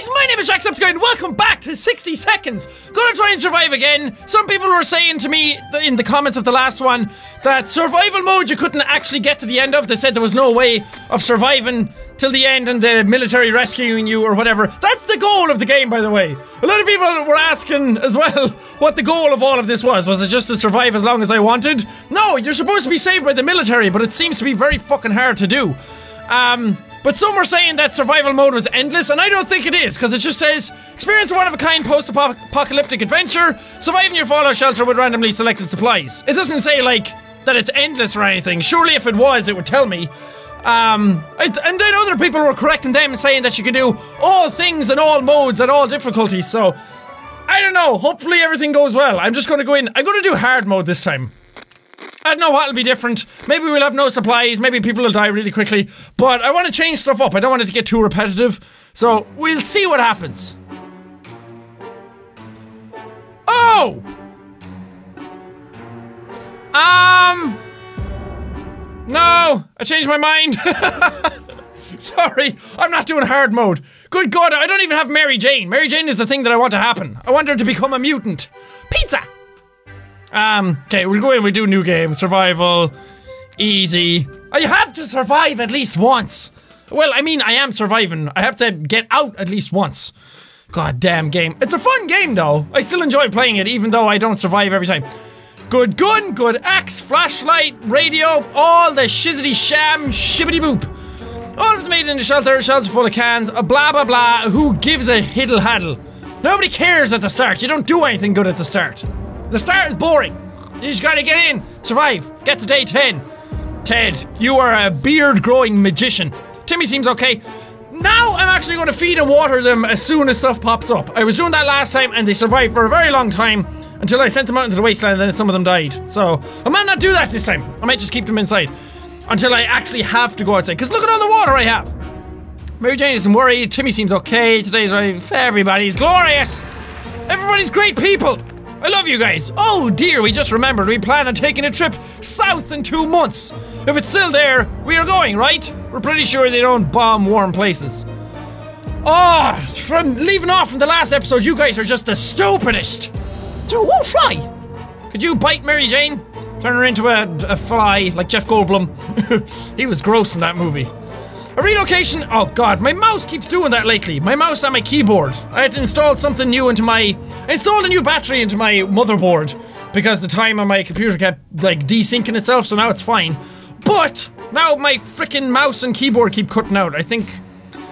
guys, my name is Jacksepticeye and welcome back to 60 Seconds! Gonna try and survive again. Some people were saying to me in the comments of the last one that survival mode you couldn't actually get to the end of. They said there was no way of surviving till the end and the military rescuing you or whatever. That's the goal of the game, by the way. A lot of people were asking as well what the goal of all of this was. Was it just to survive as long as I wanted? No, you're supposed to be saved by the military, but it seems to be very fucking hard to do. But some were saying that survival mode was endless, and I don't think it is, because it just says, experience a one-of-a-kind post-apocalyptic adventure, surviving your fallout shelter with randomly selected supplies. It doesn't say, like, that it's endless or anything. Surely if it was, it would tell me. And then other people were correcting them, saying that you can do all things in all modes at all difficulties, so I don't know. Hopefully everything goes well. I'm just gonna go in. I'm gonna do hard mode this time. I don't know what'll be different. Maybe we'll have no supplies, maybe people will die really quickly, but I want to change stuff up. I don't want it to get too repetitive, so we'll see what happens. Oh! No! I changed my mind! Sorry, I'm not doing hard mode. Good God, I don't even have Mary Jane. Mary Jane is the thing that I want to happen. I want her to become a mutant. Pizza! Okay, we'll go in, we do new game. Survival. Easy. I have to survive at least once. Well, I mean, I am surviving. I have to get out at least once. God damn game. It's a fun game, though. I still enjoy playing it, even though I don't survive every time. Good gun, good axe, flashlight, radio, all the shizzity sham, shibbity boop. All of it's made in the shelter, shells full of cans, blah blah blah, who gives a hiddle haddle? Nobody cares at the start, you don't do anything good at the start. The start is boring. You just gotta get in, survive, get to day 10. Ted, you are a beard-growing magician. Timmy seems okay. Now I'm actually gonna feed and water them as soon as stuff pops up. I was doing that last time and they survived for a very long time until I sent them out into the wasteland and then some of them died. So, I might not do that this time. I might just keep them inside until I actually have to go outside. Cause look at all the water I have. Mary Jane isn't worried, Timmy seems okay. Today's right, everybody's glorious. Everybody's great people. I love you guys! Oh dear, we just remembered we plan on taking a trip south in 2 months! If it's still there, we are going, right? We're pretty sure they don't bomb warm places. Oh, from leaving off from the last episode, you guys are just the stupidest! So, woo fly! Could you bite Mary Jane? Turn her into a fly, like Jeff Goldblum. He was gross in that movie. A relocation- oh god, my mouse keeps doing that lately. My mouse and my keyboard. I had to install something new into my- I installed a new battery into my motherboard because the time on my computer kept, like, desyncing itself, so now it's fine. But now my frickin' mouse and keyboard keep cutting out. I think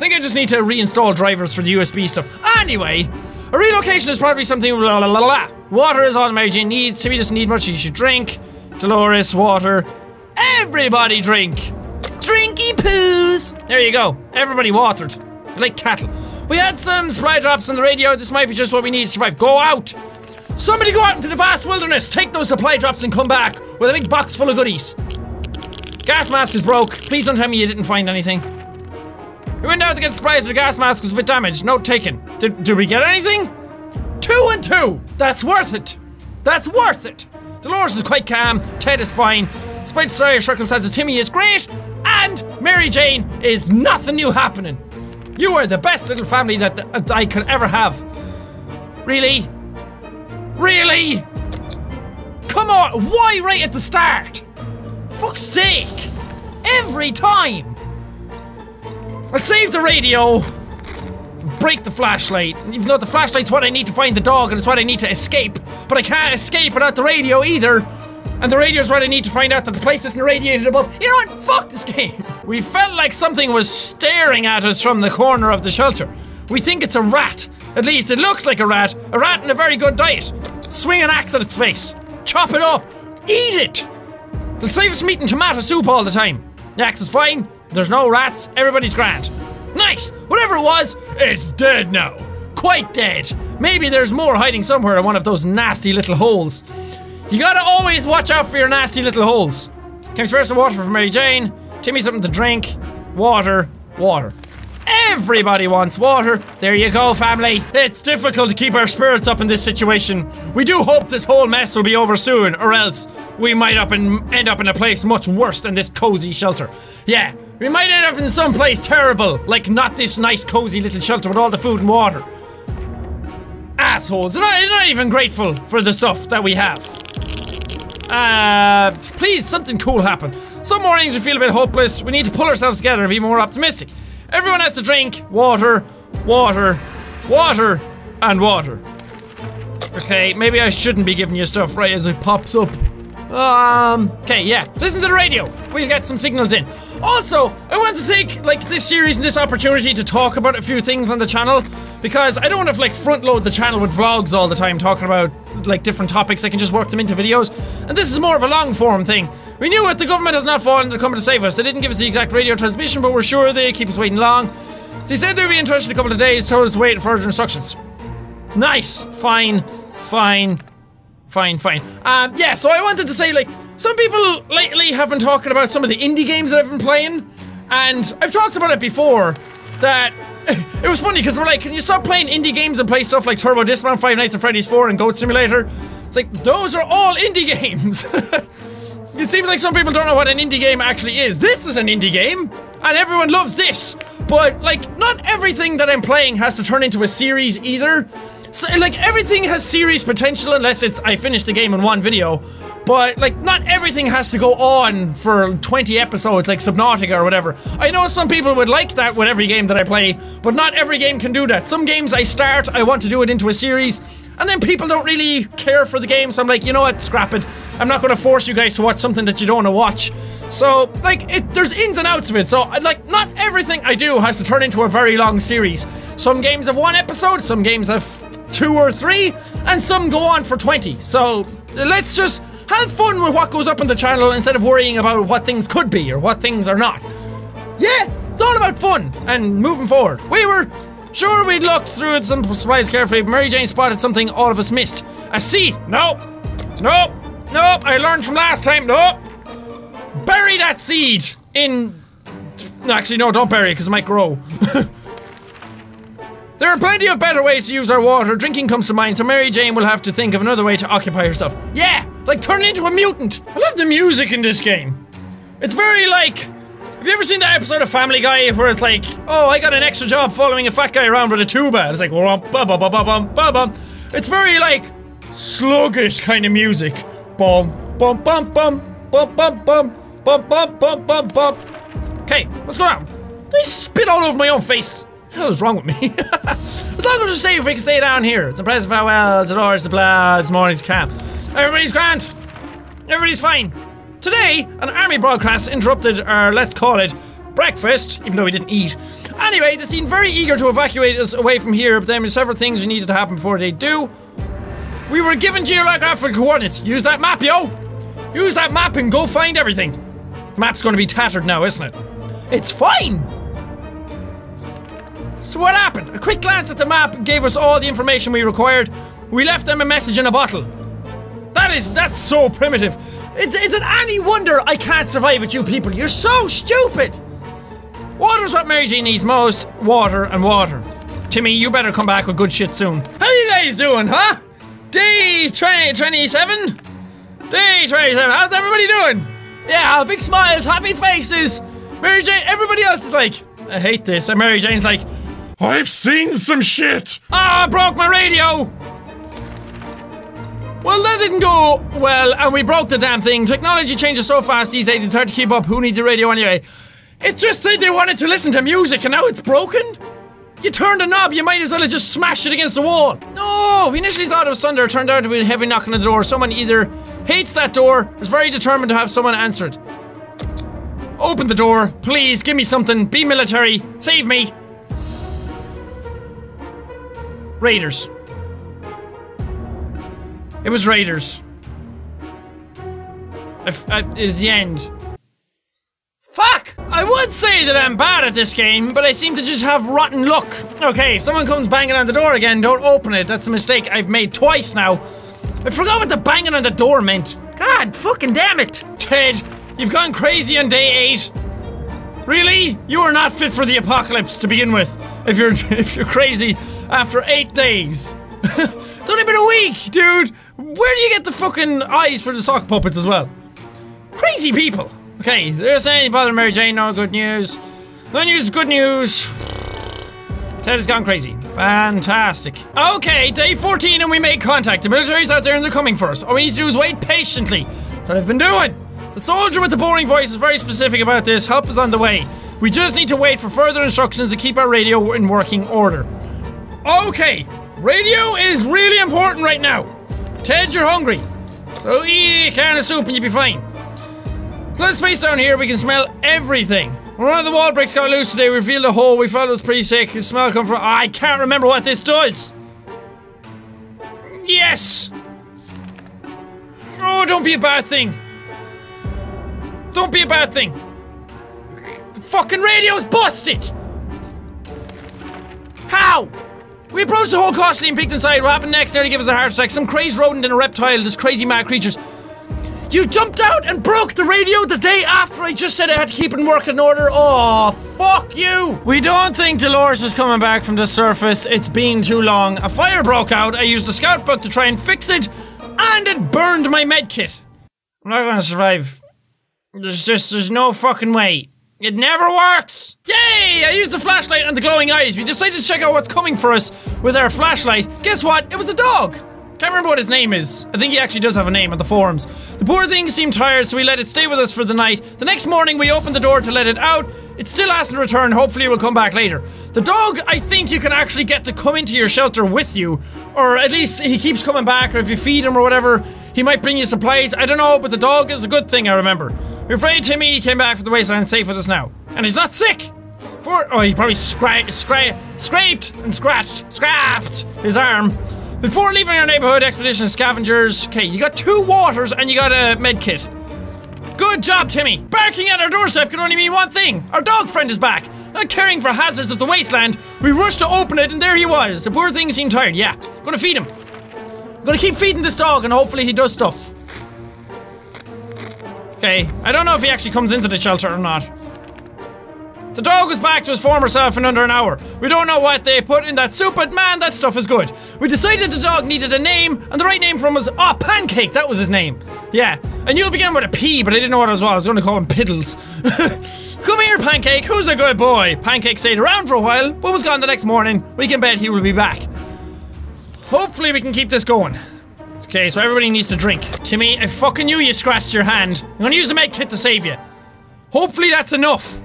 I just need to reinstall drivers for the USB stuff. Anyway, a relocation is probably something blah blah blah blah. Water is all Mary Jane needs. Timmy doesn't need much, you should drink. Dolores, water. Everybody drink! Drinky poos! There you go. Everybody watered. You're like cattle. We had some supply drops on the radio. This might be just what we need to survive. Go out! Somebody go out into the vast wilderness, take those supply drops and come back with a big box full of goodies. Gas mask is broke. Please don't tell me you didn't find anything. We went out to get supplies, the gas mask was a bit damaged. Note taken. Did we get anything? 2 and 2! That's worth it! That's worth it! Dolores is quite calm. Ted is fine. Despite the dire circumstances, Timmy is great. And Mary Jane is nothing new happening. You are the best little family that I could ever have. Really? Really? Come on, why right at the start? Fuck's sake. Every time. I'll save the radio. Break the flashlight. Even though the flashlight's what I need to find the dog and it's what I need to escape. But I can't escape without the radio either. And the radio's what I need to find out that the place isn't irradiated above. You know what? Fuck this game! We felt like something was staring at us from the corner of the shelter. We think it's a rat. At least it looks like a rat. A rat in a very good diet. Swing an axe at its face. Chop it off. Eat it! It'll save us from eating tomato soup all the time. The axe is fine. There's no rats. Everybody's grand. Nice! Whatever it was, it's dead now. Quite dead. Maybe there's more hiding somewhere in one of those nasty little holes. You gotta always watch out for your nasty little holes. Can we spare some water for Mary Jane? Timmy something to drink. Water. Water. Everybody wants water. There you go, family. It's difficult to keep our spirits up in this situation. We do hope this whole mess will be over soon, or else we might end up in a place much worse than this cozy shelter. Yeah, we might end up in some place terrible, like not this nice cozy little shelter with all the food and water. Assholes, they're not even grateful for the stuff that we have. Please, something cool happen. Some mornings we feel a bit hopeless. We need to pull ourselves together and be more optimistic. Everyone has to drink water, water, water, and water. Okay, maybe I shouldn't be giving you stuff right as it pops up. Okay, yeah. Listen to the radio. We'll get some signals in. Also, I want to take, like, this series and this opportunity to talk about a few things on the channel, because I don't want to, like, front-load the channel with vlogs all the time talking about, like, different topics. I can just work them into videos. And this is more of a long-form thing. We knew it. The government has not fallen. They're coming to save us. They didn't give us the exact radio transmission, but we're sure they keep us waiting long. They said they'd be in touch in a couple of days, told us to wait for further instructions. Nice. Fine. Fine. Fine, fine. Yeah, so I wanted to say, like, some people lately have been talking about some of the indie games that I've been playing, and I've talked about it before, that it was funny, because we're like, can you stop playing indie games and play stuff like Turbo Dismount, Five Nights at Freddy's 4, and Goat Simulator? It's like, those are all indie games! It seems like some people don't know what an indie game actually is. This is an indie game, and everyone loves this, but, like, not everything that I'm playing has to turn into a series either. So, like, everything has series potential unless it's I finish the game in one video. But, like, not everything has to go on for 20 episodes like Subnautica or whatever. I know some people would like that with every game that I play, but not every game can do that. Some games I start, I want to do it into a series, and then people don't really care for the game, so I'm like, you know what, scrap it. I'm not gonna force you guys to watch something that you don't wanna watch. So, like, there's ins and outs of it, so, like, not everything I do has to turn into a very long series. Some games have one episode, some games have 2 or 3, and some go on for 20. So let's just have fun with what goes up on the channel instead of worrying about what things could be or what things are not. Yeah, it's all about fun and moving forward. We were sure we'd looked through some supplies carefully, but Mary Jane spotted something all of us missed. A seed. No, no, no. I learned from last time. No, bury that seed in. Actually, no, don't bury it because it might grow. There are plenty of better ways to use our water. Drinking comes to mind, so Mary Jane will have to think of another way to occupy herself. Yeah, like turn into a mutant. I love the music in this game. It's very like, have you ever seen that episode of Family Guy where it's like, oh, I got an extra job following a fat guy around with a tuba. It's like, it's very like sluggish kind of music. Bum, bum, bum, bum, bum, bum, bum, bum, bum, bum, bum, bum. Okay, what's going on? They spit all over my own face. What the hell is wrong with me? As long as we're safe, we can stay down here. It's impressive how well the doors supply this morning's camp. Everybody's grand. Everybody's fine. Today, an army broadcast interrupted our, let's call it, breakfast, even though we didn't eat. Anyway, they seemed very eager to evacuate us away from here, but there were several things we needed to happen before they do. We were given geographical coordinates. Use that map, yo! Use that map and go find everything. The map's gonna be tattered now, isn't it? It's fine! So what happened? A quick glance at the map gave us all the information we required. We left them a message in a bottle. That's so primitive. Is it any wonder I can't survive with you people? You're so stupid! Water's what Mary Jane needs most. Water and water. Timmy, you better come back with good shit soon. How you guys doing, huh? Day 27? Day 27, how's everybody doing? Yeah, big smiles, happy faces. Mary Jane, everybody else is like, I hate this. And Mary Jane's like, I've seen some shit! Ah, I broke my radio! Well, that didn't go well, and we broke the damn thing. Technology changes so fast these days, it's hard to keep up. Who needs a radio anyway? It just said they wanted to listen to music, and now it's broken? You turned a knob, you might as well have just smashed it against the wall. No, we initially thought it was thunder. It turned out to be a heavy knocking on the door. Someone either hates that door, or is very determined to have someone answer it. Open the door, please, give me something. Be military, save me. Raiders. It was raiders. Is the end. Fuck! I would say that I'm bad at this game, but I seem to just have rotten luck. Okay, someone comes banging on the door again, don't open it. That's a mistake I've made twice now. I forgot what the banging on the door meant. God fucking damn it. Ted, you've gone crazy on day 8. Really? You are not fit for the apocalypse to begin with. If you're crazy after 8 days. It's only been a week, dude! Where do you get the fucking eyes for the sock puppets as well? Crazy people! Okay, there's any bother Mary Jane, no good news. No news, good news. Ted has gone crazy. Fantastic. Okay, day 14 and we make contact. The military's out there and they're coming for us. All we need to do is wait patiently. That's what I've been doing. The soldier with the boring voice is very specific about this. Help is on the way. We just need to wait for further instructions to keep our radio in working order. Okay, radio is really important right now. Ted, you're hungry. So eat a can of soup and you'll be fine. Let's space down here, we can smell everything. When one of the wall bricks got loose today, we revealed a hole. We felt it was pretty sick. The smell come from. I can't remember what this does. Yes! Oh, don't be a bad thing. Don't be a bad thing. The fucking radio's busted! How? We approached the hole cautiously and peeked inside. What happened next? Nearly gave us a heart attack. Some crazed rodent and a reptile, just crazy mad creatures. You jumped out and broke the radio the day after I just said I had to keep it in working order. Oh, fuck you! We don't think Dolores is coming back from the surface. It's been too long. A fire broke out. I used the scout book to try and fix it, and it burned my medkit. I'm not gonna survive. There's no fucking way. It never works! Yay! I used the flashlight and the glowing eyes. We decided to check out what's coming for us with our flashlight. Guess what? It was a dog! Can't remember what his name is. I think he actually does have a name on the forums. The poor thing seemed tired, so we let it stay with us for the night. The next morning, we opened the door to let it out. It still hasn't returned. Hopefully, it will come back later. The dog, I think you can actually get to come into your shelter with you. Or at least, he keeps coming back, or if you feed him or whatever, he might bring you supplies. I don't know, but the dog is a good thing, I remember. We're afraid Timmy came back from the wasteland safe with us now. And he's not sick! Oh, he probably scrapped his arm. Before leaving our neighborhood, expedition scavengers. Okay, you got 2 waters and you got a med kit. Good job, Timmy. Barking at our doorstep can only mean one thing. Our dog friend is back. Not caring for hazards of the wasteland, we rushed to open it and there he was. The poor thing seemed tired. Yeah, gonna feed him. Gonna keep feeding this dog and hopefully he does stuff. Okay, I don't know if he actually comes into the shelter or not. The dog was back to his former self in under an hour. We don't know what they put in that soup, but man, that stuff is good. We decided the dog needed a name, and the right name for him was... Ah, oh, Pancake! That was his name. Yeah. I knew it began with a P, but I didn't know what it was. I was going to call him Piddles. Come here, Pancake. Who's a good boy? Pancake stayed around for a while, but was gone the next morning. We can bet he will be back. Hopefully we can keep this going. Okay, so everybody needs to drink. Timmy, I fucking knew you scratched your hand. I'm going to use the med kit to save you. Hopefully that's enough.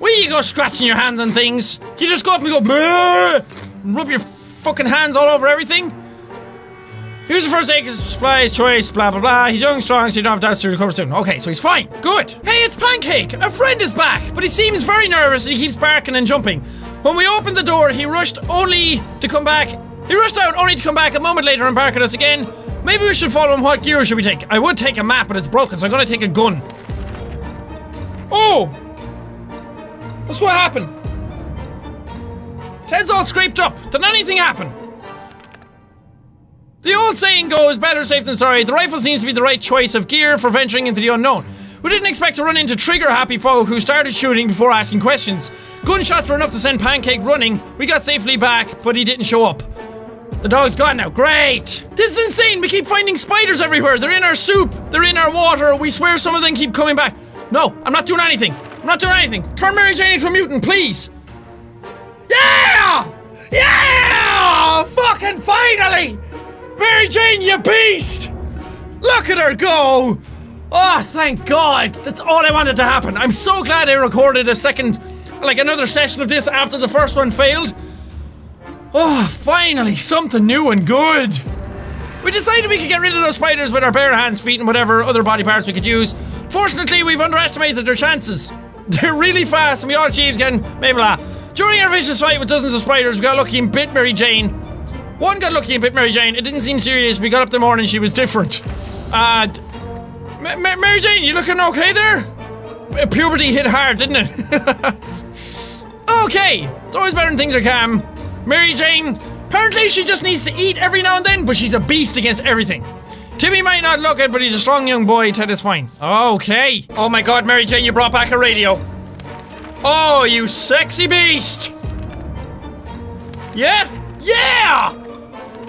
Where you go scratching your hands on things? You just go up and go bleh, and rub your fucking hands all over everything? Here's the first aid supplies choice, blah blah blah. He's young and strong, so you don't have doubts to recover soon. Okay, so he's fine. Good. Hey, it's Pancake! Our friend is back, but he seems very nervous and he keeps barking and jumping. When we opened the door, he rushed out only to come back a moment later and bark at us again. Maybe we should follow him. What gear should we take? I would take a map, but it's broken, so I'm gonna take a gun. Oh! That's what happened. Ted's all scraped up. Did anything happen? The old saying goes, better safe than sorry. The rifle seems to be the right choice of gear for venturing into the unknown. We didn't expect to run into trigger-happy folk who started shooting before asking questions. Gunshots were enough to send Pancake running. We got safely back, but he didn't show up. The dog's gone now. Great! This is insane! We keep finding spiders everywhere! They're in our soup! They're in our water! We swear some of them keep coming back. No, I'm not doing anything! I'm not doing anything! Turn Mary Jane into a mutant, please! Yeah! Yeah! Fucking finally! Mary Jane, you beast! Look at her go! Oh, thank God! That's all I wanted to happen. I'm so glad I recorded another session of this after the first one failed. Oh, finally, something new and good! We decided we could get rid of those spiders with our bare hands, feet, and whatever other body parts we could use. Fortunately, we've underestimated their chances. They're really fast, and we all achieved getting maybe blah. During our vicious fight with dozens of spiders, we got lucky and bit Mary Jane. One got lucky and bit Mary Jane. It didn't seem serious. We got up the morning, she was different. Mary Jane, you looking okay there? Puberty hit hard, didn't it? Okay, it's always better when things are calm. Mary Jane, apparently she just needs to eat every now and then, but she's a beast against everything. Timmy might not look it, but he's a strong young boy. Ted is fine. Okay. Oh my God, Mary Jane, you brought back a radio. Oh, you sexy beast! Yeah? Yeah!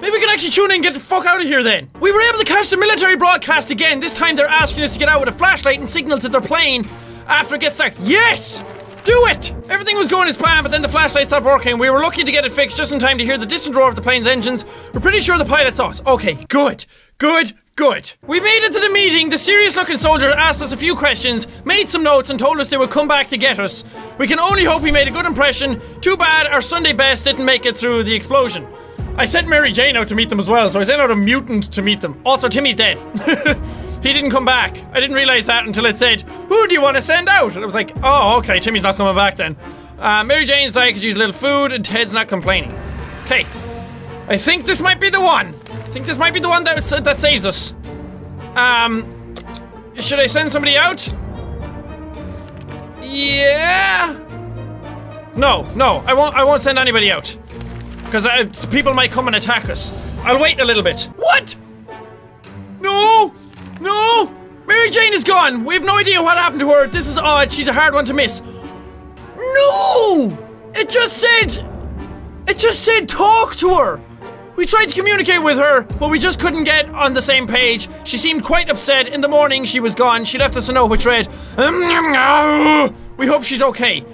Maybe we can actually tune in and get the fuck out of here then. We were able to catch the military broadcast again. This time they're asking us to get out with a flashlight and signal to their plane after it gets stuck. Yes! Do it! Everything was going as planned, but then the flashlight stopped working. We were lucky to get it fixed just in time to hear the distant roar of the plane's engines. We're pretty sure the pilot saw us. Okay, good. Good. Good. We made it to the meeting. The serious-looking soldier asked us a few questions, made some notes, and told us they would come back to get us. We can only hope we made a good impression. Too bad our Sunday best didn't make it through the explosion. I sent Mary Jane out to meet them as well, so I sent out a mutant to meet them. Also, Timmy's dead. He didn't come back. I didn't realize that until it said, "Who do you want to send out?" And I was like, "Oh, okay, Timmy's not coming back then." Mary Jane's diet could use a little food, and Ted's not complaining. Okay. I think this might be the one. I think this might be the one that saves us. Should I send somebody out? Yeah. No, I won't send anybody out. Because people might come and attack us. I'll wait a little bit. What? No. Mary Jane is gone. We have no idea what happened to her. This is odd. She's a hard one to miss. No. It just said talk to her. We tried to communicate with her, but we just couldn't get on the same page. She seemed quite upset. In the morning, she was gone. She left us a note which read, "We hope she's okay."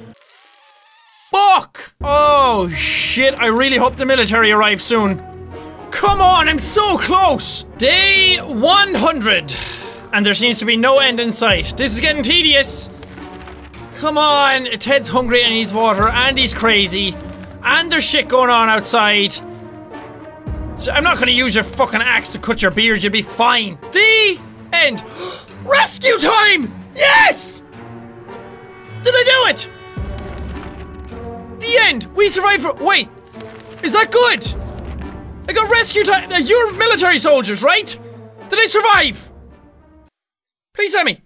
Fuck! Oh, shit. I really hope the military arrives soon. Come on, I'm so close! Day 100. And there seems to be no end in sight. This is getting tedious. Come on. Ted's hungry and needs water, and he's crazy. And there's shit going on outside. I'm not gonna use your fucking axe to cut your beard, you'll be fine. The end. Rescue time! Yes! Did I do it? The end. We survived for- wait. Is that good? I got rescue time- you're military soldiers, right? Did I survive? Please let me.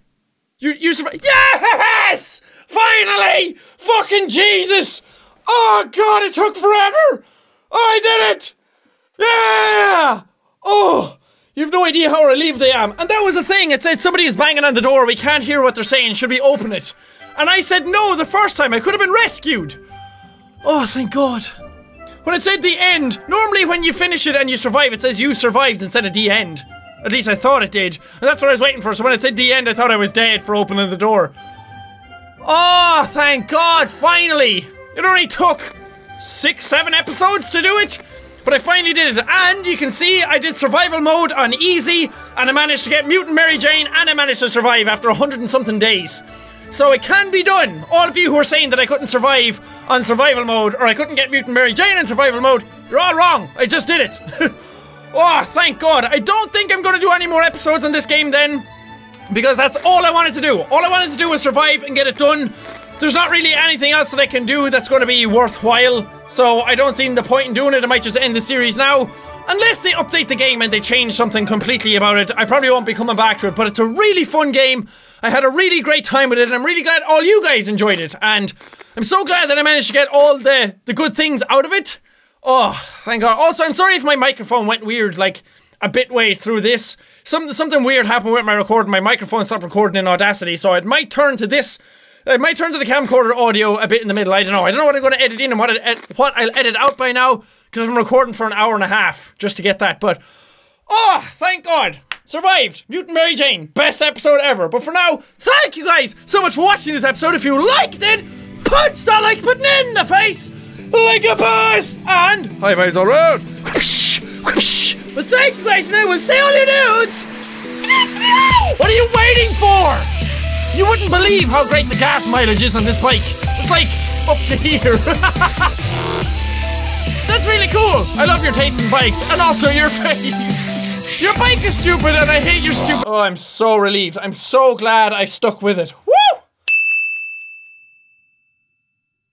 You survived- yes! Finally! Fucking Jesus! Oh god, it took forever! I did it! Yeah! Oh, you have no idea how relieved I am. And that was the thing. It said somebody is banging on the door. We can't hear what they're saying. Should we open it? And I said no the first time. I could have been rescued. Oh, thank God. When it said the end, normally when you finish it and you survive, it says you survived instead of the end. At least I thought it did. And that's what I was waiting for. So when it said the end, I thought I was dead for opening the door. Oh, thank God. Finally. It only took 6-7 episodes to do it. But I finally did it, and you can see I did survival mode on easy, and I managed to get Mutant Mary Jane, and I managed to survive after 100 and something days. So it can be done. All of you who are saying that I couldn't survive on survival mode, or I couldn't get Mutant Mary Jane in survival mode, you're all wrong. I just did it. Oh, thank God. I don't think I'm going to do any more episodes on this game then, because that's all I wanted to do. All I wanted to do was survive and get it done. There's not really anything else that I can do that's going to be worthwhile, so I don't see the point in doing it. I might just end the series now. Unless they update the game and they change something completely about it, I probably won't be coming back to it, but it's a really fun game. I had a really great time with it, and I'm really glad all you guys enjoyed it, and I'm so glad that I managed to get all the good things out of it. Oh, thank God. Also, I'm sorry if my microphone went weird, like, a bit way through this. Something weird happened with my recording. My microphone stopped recording in Audacity, so it might turn to this. I might turn to the camcorder audio a bit in the middle. I don't know. I don't know what I'm going to edit in and what I'll edit out by now, because I'm recording for an hour and a half just to get that. But oh, thank God, survived Mutant Mary Jane, best episode ever. But for now, thank you guys so much for watching this episode. If you liked it, punch that like button in the face like a boss and high fives all round. But thank you guys, and I will see all you dudes. What are you waiting for? You wouldn't believe how great the gas mileage is on this bike. It's like, up to here. That's really cool. I love your taste in bikes, and also your face. Your bike is stupid, and I hate your stupid- Oh, I'm so relieved. I'm so glad I stuck with it.